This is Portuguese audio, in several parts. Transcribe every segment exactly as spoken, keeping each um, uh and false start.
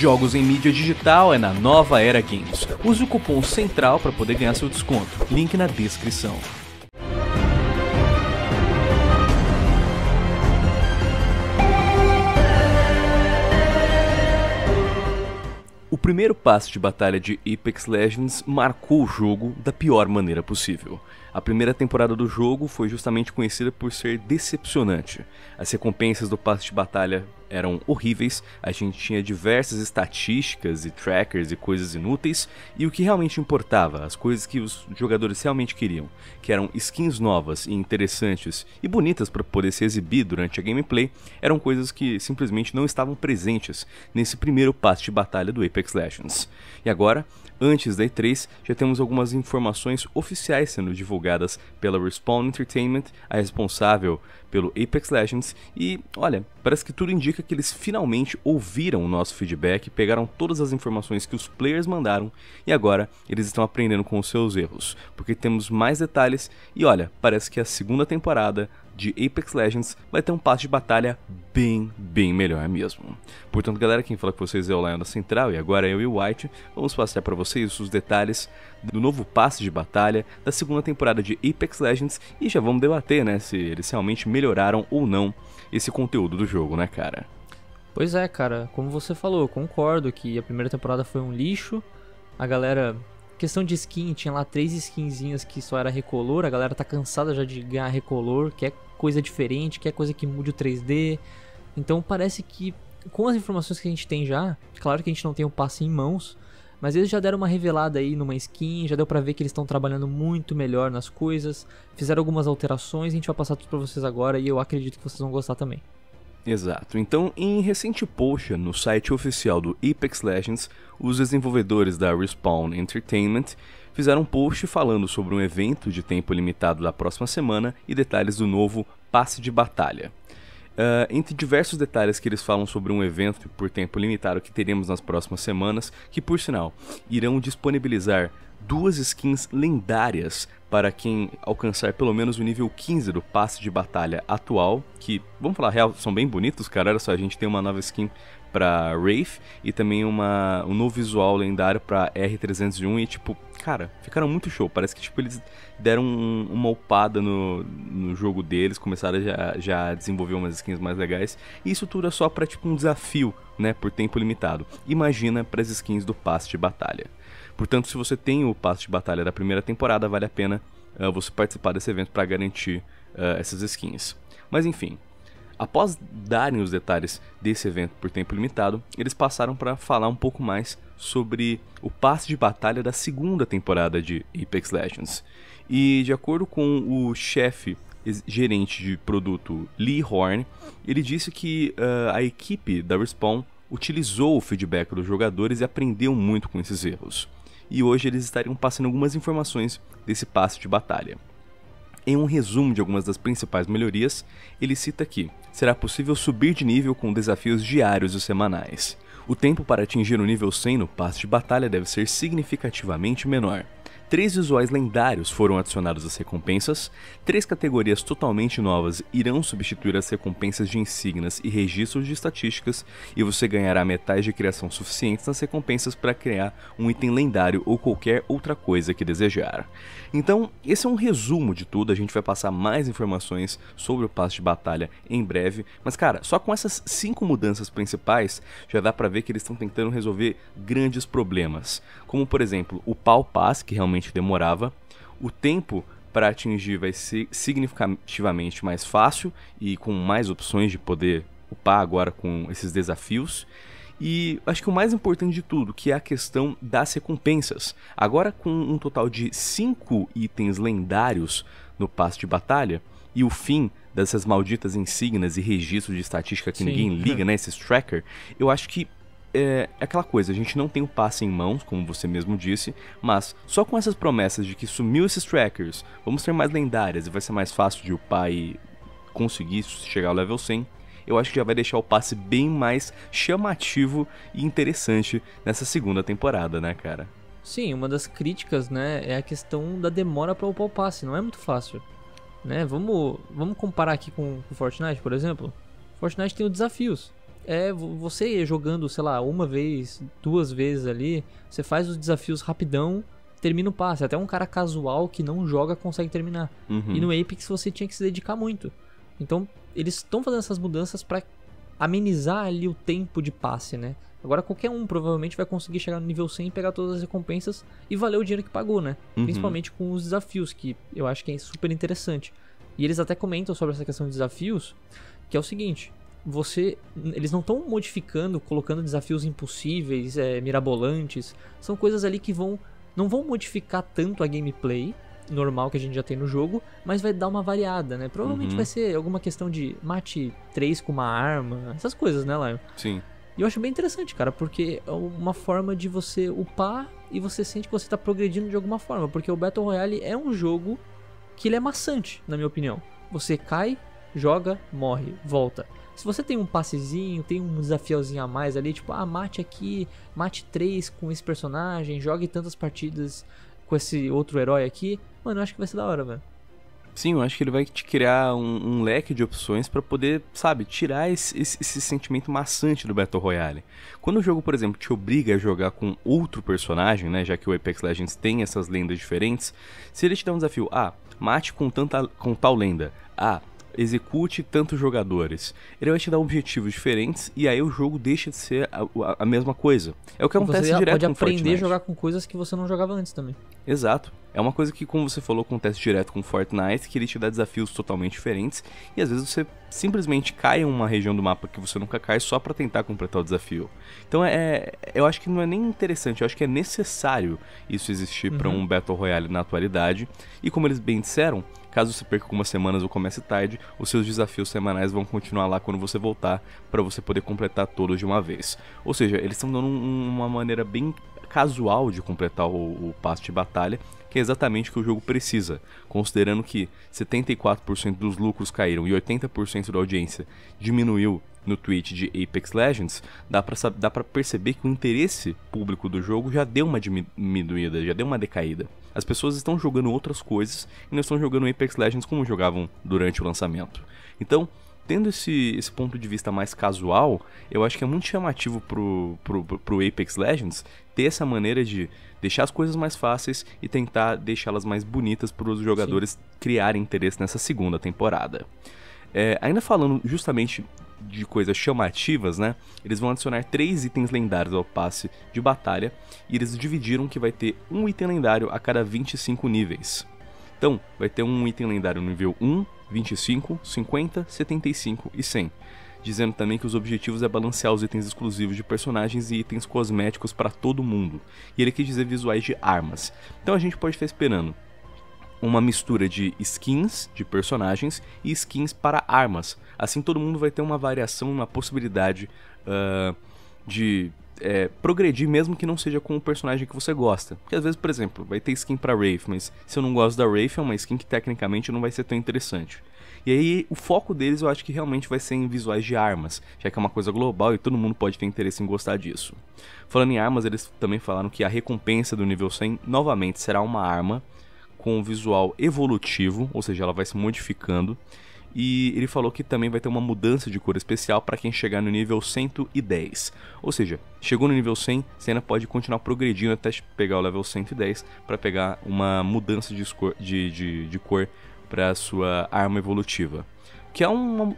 jogos em mídia digital é na Nova Era Games. Use o cupom CENTRAL para poder ganhar seu desconto. Link na descrição. O primeiro passe de batalha de Apex Legends marcou o jogo da pior maneira possível. A primeira temporada do jogo foi justamente conhecida por ser decepcionante. As recompensas do passe de batalha eram horríveis, a gente tinha diversas estatísticas e trackers e coisas inúteis, e o que realmente importava, as coisas que os jogadores realmente queriam, que eram skins novas e interessantes e bonitas para poder se exibir durante a gameplay, eram coisas que simplesmente não estavam presentes nesse primeiro passe de batalha do Apex Legends. E agora, antes da E três, já temos algumas informações oficiais sendo divulgadas pela Respawn Entertainment, a responsável pelo Apex Legends, e olha, parece que tudo indica que eles finalmente ouviram o nosso feedback, pegaram todas as informações que os players mandaram e agora eles estão aprendendo com os seus erros, porque temos mais detalhes e olha, parece que a segunda temporada de Apex Legends vai ter um passe de batalha bem, bem melhor mesmo. Portanto, galera, quem fala com vocês é o Lion da Central e agora eu e o White vamos passar para vocês os detalhes do novo passe de batalha da segunda temporada de Apex Legends e já vamos debater, né, se eles realmente melhoraram ou não esse conteúdo do jogo, né, cara? Pois é, cara, como você falou, eu concordo que a primeira temporada foi um lixo, a galera... Questão de skin, tinha lá três skinzinhas que só era recolor, a galera tá cansada já de ganhar recolor, quer coisa diferente, quer coisa que mude o três D, então parece que com as informações que a gente tem já, claro que a gente não tem o passe em mãos, mas eles já deram uma revelada aí numa skin, já deu pra ver que eles estão trabalhando muito melhor nas coisas, fizeram algumas alterações, a gente vai passar tudo pra vocês agora e eu acredito que vocês vão gostar também. Exato, então em recente post no site oficial do Apex Legends, os desenvolvedores da Respawn Entertainment fizeram um post falando sobre um evento de tempo limitado da próxima semana e detalhes do novo passe de batalha. Uh, entre diversos detalhes que eles falam sobre um evento por tempo limitado que teremos nas próximas semanas, que por sinal irão disponibilizar duas skins lendárias para quem alcançar pelo menos o nível quinze do passe de batalha atual, que, vamos falar a real, são bem bonitos, cara, olha só, a gente tem uma nova skin para Wraith e também uma, um novo visual lendário para R trezentos e um e tipo, cara, ficaram muito show, parece que tipo eles deram um, uma upada no, no jogo deles, começaram a já, já desenvolver umas skins mais legais e isso tudo é só para tipo um desafio, né, por tempo limitado, imagina para as skins do passe de batalha. Portanto, se você tem o passe de batalha da primeira temporada, vale a pena uh, você participar desse evento para garantir uh, essas skins. Mas enfim, após darem os detalhes desse evento por tempo limitado, eles passaram para falar um pouco mais sobre o passe de batalha da segunda temporada de Apex Legends. E de acordo com o chefe gerente de produto Lee Horn, ele disse que uh, a equipe da Respawn utilizou o feedback dos jogadores e aprendeu muito com esses erros. E hoje eles estariam passando algumas informações desse passe de batalha. Em um resumo de algumas das principais melhorias, ele cita que será possível subir de nível com desafios diários e semanais. O tempo para atingir o nível cem no passe de batalha deve ser significativamente menor. Três visuais lendários foram adicionados às recompensas, três categorias totalmente novas irão substituir as recompensas de insígnias e registros de estatísticas, e você ganhará metais de criação suficientes nas recompensas para criar um item lendário ou qualquer outra coisa que desejar. Então, esse é um resumo de tudo, a gente vai passar mais informações sobre o passe de batalha em breve, mas cara, só com essas cinco mudanças principais, já dá pra ver que eles estão tentando resolver grandes problemas, como por exemplo, o pau passe, que realmente demorava, o tempo para atingir vai ser significativamente mais fácil e com mais opções de poder upar agora com esses desafios. E acho que o mais importante de tudo, que é a questão das recompensas. Agora com um total de cinco itens lendários no passe de batalha e o fim dessas malditas insígnias e registros de estatística que Sim. ninguém liga, né, esses tracker, eu acho que é aquela coisa, a gente não tem o passe em mãos, como você mesmo disse, mas só com essas promessas de que sumiu esses trackers, vamos ter mais lendárias e vai ser mais fácil de upar e conseguir chegar ao level cem, eu acho que já vai deixar o passe bem mais chamativo e interessante nessa segunda temporada, né, cara? Sim, uma das críticas, né, é a questão da demora para upar o passe, não é muito fácil, né? Vamos, vamos comparar aqui com o Fortnite, por exemplo. Fortnite tem os desafios. é você jogando, sei lá, uma vez, duas vezes ali, você faz os desafios rapidão, termina o passe. Até um cara casual que não joga consegue terminar. Uhum. E no Apex você tinha que se dedicar muito. Então, eles estão fazendo essas mudanças pra amenizar ali o tempo de passe, né? Agora qualquer um provavelmente vai conseguir chegar no nível cem, pegar todas as recompensas e valer o dinheiro que pagou, né? Uhum. Principalmente com os desafios, que eu acho que é super interessante. E eles até comentam sobre essa questão de desafios, que é o seguinte... Você, eles não estão modificando, colocando desafios impossíveis, é, mirabolantes. São coisas ali que vão, não vão modificar tanto a gameplay normal que a gente já tem no jogo, mas vai dar uma variada, né? Provavelmente uhum. vai ser alguma questão de mate três com uma arma, essas coisas, né, Lion? Sim. E eu acho bem interessante, cara, porque é uma forma de você upar e você sente que você tá progredindo de alguma forma, porque o Battle Royale é um jogo que ele é maçante, na minha opinião. Você cai, joga, morre, volta. Se você tem um passezinho, tem um desafiozinho a mais ali, tipo, ah, mate aqui, mate três com esse personagem, jogue tantas partidas com esse outro herói aqui, mano, eu acho que vai ser da hora, velho. Sim, eu acho que ele vai te criar um, um leque de opções pra poder, sabe, tirar esse, esse, esse sentimento maçante do Battle Royale. Quando o jogo, por exemplo, te obriga a jogar com outro personagem, né, já que o Apex Legends tem essas lendas diferentes, se ele te dá um desafio, ah, mate com, tanta, com tal lenda, ah, execute tantos jogadores. Ele vai te dar objetivos diferentes e aí o jogo deixa de ser a, a, a mesma coisa. É o que acontece direto com Fortnite. Você pode aprender a jogar com coisas que você não jogava antes também. Exato. É uma coisa que, como você falou, acontece direto com Fortnite, que ele te dá desafios totalmente diferentes e às vezes você simplesmente cai em uma região do mapa que você nunca cai só pra tentar completar o desafio. Então é, eu acho que não é nem interessante, eu acho que é necessário isso existir uhum. pra um Battle Royale na atualidade. E como eles bem disseram, caso você perca algumas semanas ou comece tarde, os seus desafios semanais vão continuar lá quando você voltar, pra você poder completar todos de uma vez. Ou seja, eles estão dando um, uma maneira bem casual de completar o, o passe de batalha, que é exatamente o que o jogo precisa, considerando que setenta e quatro por cento dos lucros caíram e oitenta por cento da audiência diminuiu no Twitch de Apex Legends, dá pra, dá pra perceber que o interesse público do jogo já deu uma diminuída, já deu uma decaída. As pessoas estão jogando outras coisas e não estão jogando Apex Legends como jogavam durante o lançamento. Então, tendo esse, esse ponto de vista mais casual, eu acho que é muito chamativo pro, pro, pro Apex Legends ter essa maneira de deixar as coisas mais fáceis e tentar deixá-las mais bonitas para os jogadores Sim. criarem interesse nessa segunda temporada. É, ainda falando justamente de coisas chamativas, né? Eles vão adicionar três itens lendários ao passe de batalha e eles dividiram que vai ter um item lendário a cada vinte e cinco níveis. Então, vai ter um item lendário no nível um, vinte e cinco, cinquenta, setenta e cinco e cem. Dizendo também que os objetivos é balancear os itens exclusivos de personagens e itens cosméticos para todo mundo. E ele quis dizer visuais de armas. Então a gente pode ficar esperando uma mistura de skins de personagens e skins para armas. Assim todo mundo vai ter uma variação, uma possibilidade uh, de é, progredir, mesmo que não seja com o personagem que você gosta. Porque às vezes, por exemplo, vai ter skin para Wraith, mas se eu não gosto da Wraith, é uma skin que tecnicamente não vai ser tão interessante. E aí o foco deles eu acho que realmente vai ser em visuais de armas, já que é uma coisa global e todo mundo pode ter interesse em gostar disso. Falando em armas, eles também falaram que a recompensa do nível cem novamente será uma arma com um visual evolutivo, ou seja, ela vai se modificando. E ele falou que também vai ter uma mudança de cor especial para quem chegar no nível cento e dez. Ou seja, chegou no nível cem, você ainda pode continuar progredindo até pegar o level cento e dez para pegar uma mudança de cor, de, de, de cor para sua arma evolutiva. Que é uma,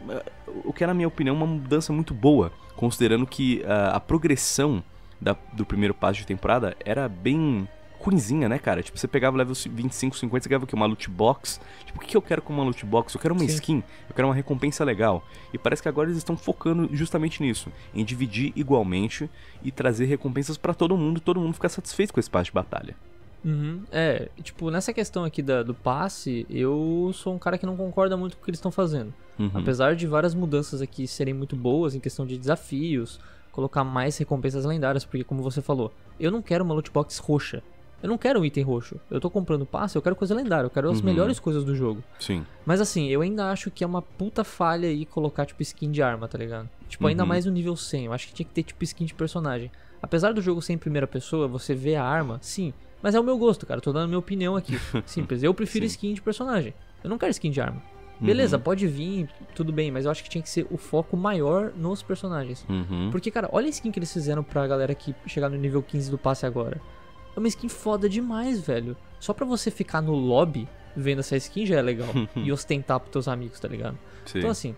o que é, na minha opinião, uma mudança muito boa, considerando que a, a progressão da, do primeiro passo de temporada era bem ruinzinha, né, cara? Tipo, você pegava o level vinte e cinco, cinquenta, você ganhava o quê? Uma loot box? Tipo, o que eu quero com uma loot box? Eu quero uma Sim. skin, eu quero uma recompensa legal. E parece que agora eles estão focando justamente nisso, em dividir igualmente e trazer recompensas pra todo mundo, todo mundo ficar satisfeito com esse passe de batalha. Uhum. É, tipo, nessa questão aqui da, do passe, eu sou um cara que não concorda muito com o que eles estão fazendo. Uhum. Apesar de várias mudanças aqui serem muito boas em questão de desafios, colocar mais recompensas lendárias, porque como você falou, eu não quero uma loot box roxa. Eu não quero um item roxo. Eu tô comprando passe, eu quero coisa lendária, eu quero as uhum. melhores coisas do jogo. Sim. Mas assim, eu ainda acho que é uma puta falha aí colocar, tipo, skin de arma, tá ligado? Tipo, uhum. ainda mais no nível cem. Eu acho que tinha que ter, tipo, skin de personagem. Apesar do jogo ser em primeira pessoa, você vê a arma, sim. Mas é o meu gosto, cara. Eu tô dando a minha opinião aqui. Simples. Eu prefiro skin de personagem. Eu não quero skin de arma. Beleza, uhum. pode vir, tudo bem, mas eu acho que tinha que ser o foco maior nos personagens. Uhum. Porque, cara, olha a skin que eles fizeram pra galera que chegar no nível quinze do passe agora. É uma skin foda demais, velho. Só pra você ficar no lobby vendo essa skin já é legal. E ostentar pros teus amigos, tá ligado? Sim. Então, assim,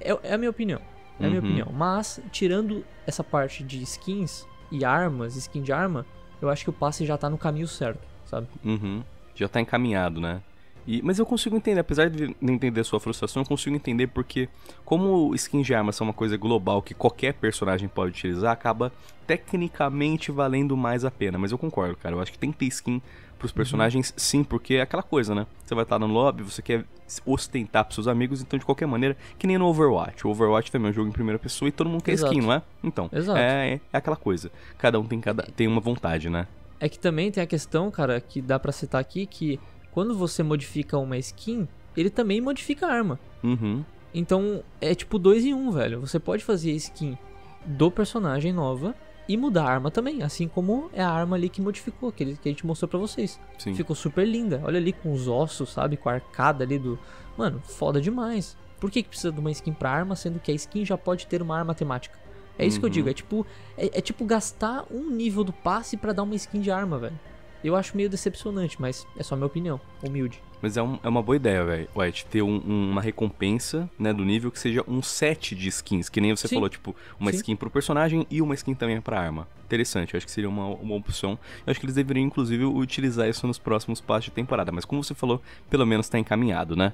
é, é a minha opinião. É a minha uhum. opinião. Mas, tirando essa parte de skins e armas, skin de arma, eu acho que o passe já tá no caminho certo, sabe? Uhum. Já tá encaminhado, né? E, mas eu consigo entender, apesar de não entender a sua frustração, eu consigo entender porque como skins de armas são uma coisa global que qualquer personagem pode utilizar, acaba tecnicamente valendo mais a pena. Mas eu concordo, cara, eu acho que tem que ter skin pros personagens uhum. sim, porque é aquela coisa, né? Você vai estar no lobby, você quer ostentar pros seus amigos, então de qualquer maneira, que nem no Overwatch. O Overwatch também é um jogo em primeira pessoa e todo mundo tem Exato. Skin, não é? Então, é, é aquela coisa, cada um tem, cada, tem uma vontade, né? É que também tem a questão, cara, que dá pra citar aqui que quando você modifica uma skin, ele também modifica a arma. Uhum. Então, é tipo dois em um, velho. Você pode fazer a skin do personagem nova e mudar a arma também. Assim como é a arma ali que modificou, que, ele, que a gente mostrou pra vocês. Sim. Ficou super linda. Olha ali com os ossos, sabe? Com a arcada ali do... Mano, foda demais. Por que que precisa de uma skin pra arma, sendo que a skin já pode ter uma arma temática? É isso uhum. que eu digo. É tipo, é, é tipo gastar um nível do passe pra dar uma skin de arma, velho. Eu acho meio decepcionante, mas é só minha opinião, humilde. Mas é, um, é uma boa ideia, velho, White, ter um, um, uma recompensa, né, do nível que seja um set de skins, que nem você Sim. falou, tipo, uma Sim. skin pro personagem e uma skin também pra arma. Interessante, eu acho que seria uma, uma opção. Eu acho que eles deveriam, inclusive, utilizar isso nos próximos passos de temporada, mas como você falou, pelo menos tá encaminhado, né?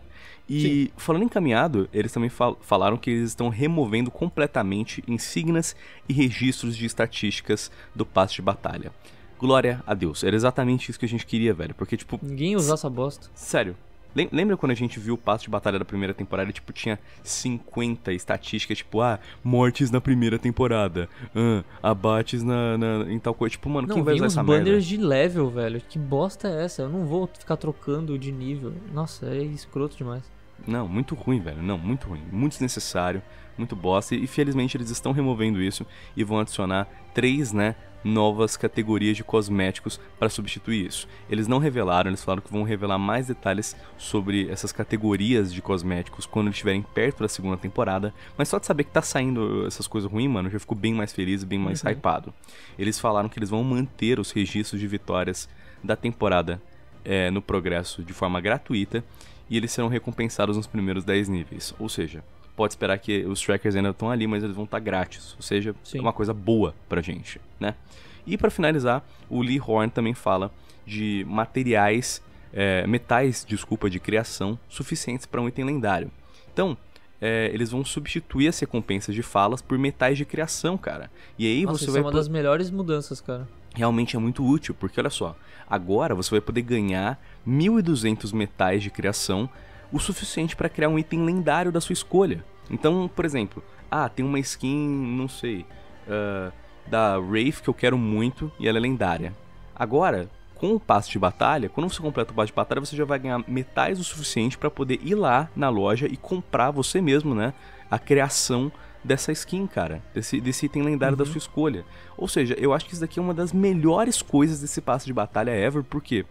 E Sim. falando encaminhado, eles também fal- falaram que eles estão removendo completamente insígnias e registros de estatísticas do passe de batalha. Glória a Deus. Era exatamente isso que a gente queria, velho. Porque, tipo... Ninguém usava essa bosta. Sério. Lembra quando a gente viu o passe de batalha da primeira temporada? Tipo, tinha cinquenta estatísticas, tipo, ah, mortes na primeira temporada. Ah, abates na, na, em tal coisa. Tipo, mano, não, quem vai usar essa merda? Não, vem os banners de level, velho. Que bosta é essa? Eu não vou ficar trocando de nível. Nossa, é escroto demais. Não, muito ruim, velho. Não, muito ruim. Muito desnecessário. Muito bosta. E, felizmente, eles estão removendo isso e vão adicionar três, né? novas categorias de cosméticos para substituir isso. Eles não revelaram, eles falaram que vão revelar mais detalhes sobre essas categorias de cosméticos quando eles estiverem perto da segunda temporada, mas só de saber que tá saindo essas coisas ruins, mano, eu já fico bem mais feliz e bem mais uhum. hypado. Eles falaram que eles vão manter os registros de vitórias da temporada é, no progresso de forma gratuita e eles serão recompensados nos primeiros dez níveis, ou seja... Pode esperar que os trackers ainda estão ali, mas eles vão estar grátis. Ou seja, Sim. é uma coisa boa pra gente, né? E pra finalizar, o Lee Horn também fala de materiais, é, metais, desculpa, de criação suficientes para um item lendário. Então, é, eles vão substituir as recompensas de falas por metais de criação, cara. E aí Nossa, você isso vai... é uma das melhores mudanças, cara. Realmente é muito útil, porque olha só. Agora você vai poder ganhar mil e duzentos metais de criação, o suficiente para criar um item lendário da sua escolha. Então, por exemplo, ah, tem uma skin, não sei, uh, da Wraith que eu quero muito e ela é lendária. Agora, com o passe de batalha, quando você completa o passe de batalha, você já vai ganhar metais o suficiente para poder ir lá na loja e comprar você mesmo, né, a criação dessa skin, cara, desse, desse item lendário uhum. da sua escolha. Ou seja, eu acho que isso daqui é uma das melhores coisas desse passe de batalha ever, por quê?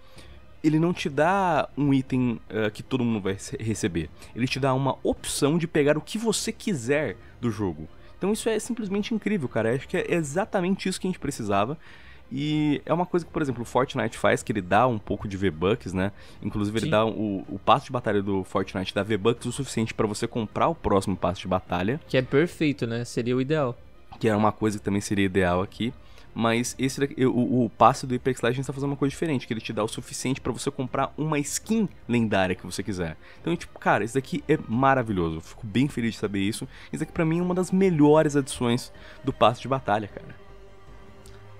Ele não te dá um item uh, que todo mundo vai receber. Ele te dá uma opção de pegar o que você quiser do jogo. Então isso é simplesmente incrível, cara. Eu acho que é exatamente isso que a gente precisava. E é uma coisa que, por exemplo, o Fortnite faz, que ele dá um pouco de V-Bucks, né? Inclusive ele Sim. dá o, o passe de batalha do Fortnite, dá V-Bucks o suficiente pra você comprar o próximo passe de batalha. Que é perfeito, né? Seria o ideal. Que era uma coisa que também seria ideal aqui. Mas esse daqui, o, o passe do Apex Legends tá fazendo uma coisa diferente, que ele te dá o suficiente pra você comprar uma skin lendária que você quiser. Então, tipo, cara, isso daqui é maravilhoso. Eu fico bem feliz de saber isso. Isso daqui pra mim é uma das melhores adições do passe de batalha, cara.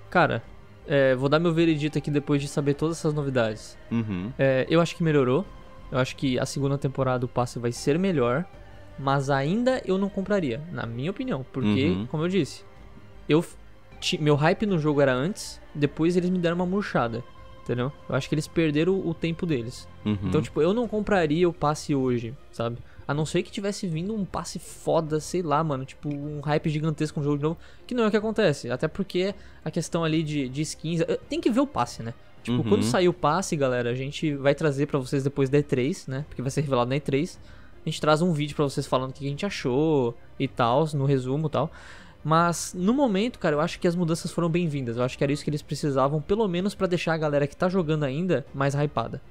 Cara, é, vou dar meu veredito aqui depois de saber todas essas novidades. Uhum. É, eu acho que melhorou. Eu acho que a segunda temporada o passe vai ser melhor. Mas ainda eu não compraria, na minha opinião. Porque, uhum. como eu disse, eu... Meu hype no jogo era antes, depois eles me deram uma murchada, entendeu? Eu acho que eles perderam o tempo deles. Uhum. Então, tipo, eu não compraria o passe hoje, sabe? A não ser que tivesse vindo um passe foda, sei lá, mano, tipo, um hype gigantesco no jogo de novo, que não é o que acontece. Até porque a questão ali de, de skins... Tem que ver o passe, né? Tipo, uhum. quando sair o passe, galera, a gente vai trazer pra vocês depois da E três, né? Porque vai ser revelado na E três. a gente traz um vídeo pra vocês falando o que a gente achou e tal, no resumo e tal. Mas, no momento, cara, eu acho que as mudanças foram bem-vindas. Eu acho que era isso que eles precisavam, pelo menos pra deixar a galera que tá jogando ainda mais hypada.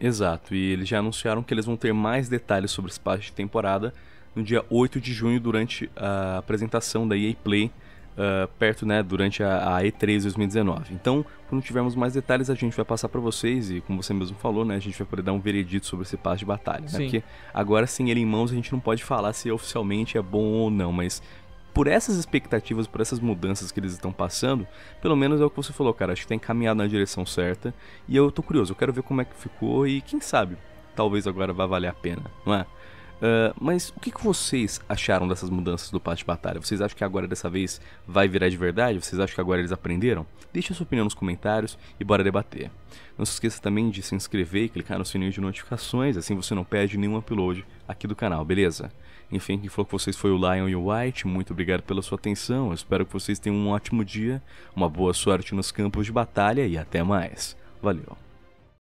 Exato, e eles já anunciaram que eles vão ter mais detalhes sobre esse passe de temporada no dia oito de junho, durante a apresentação da E A Play, uh, perto, né, durante a, a E três dois mil e dezenove. Então, quando tivermos mais detalhes, a gente vai passar para vocês e, como você mesmo falou, né, a gente vai poder dar um veredito sobre esse passe de batalha. Né, porque agora, sem ele em mãos, a gente não pode falar se oficialmente é bom ou não, mas... por essas expectativas, por essas mudanças que eles estão passando, pelo menos é o que você falou, cara, acho que tá encaminhado na direção certa, e eu tô curioso, eu quero ver como é que ficou, e quem sabe, talvez agora vá valer a pena, não é? Uh, mas o que, que vocês acharam dessas mudanças do passe de batalha? Vocês acham que agora dessa vez vai virar de verdade? Vocês acham que agora eles aprenderam? Deixe a sua opinião nos comentários e bora debater. Não se esqueça também de se inscrever e clicar no sininho de notificações, assim você não perde nenhum upload aqui do canal, beleza? Enfim, quem falou com vocês foi o Lion e o White, muito obrigado pela sua atenção, eu espero que vocês tenham um ótimo dia, uma boa sorte nos campos de batalha e até mais. Valeu!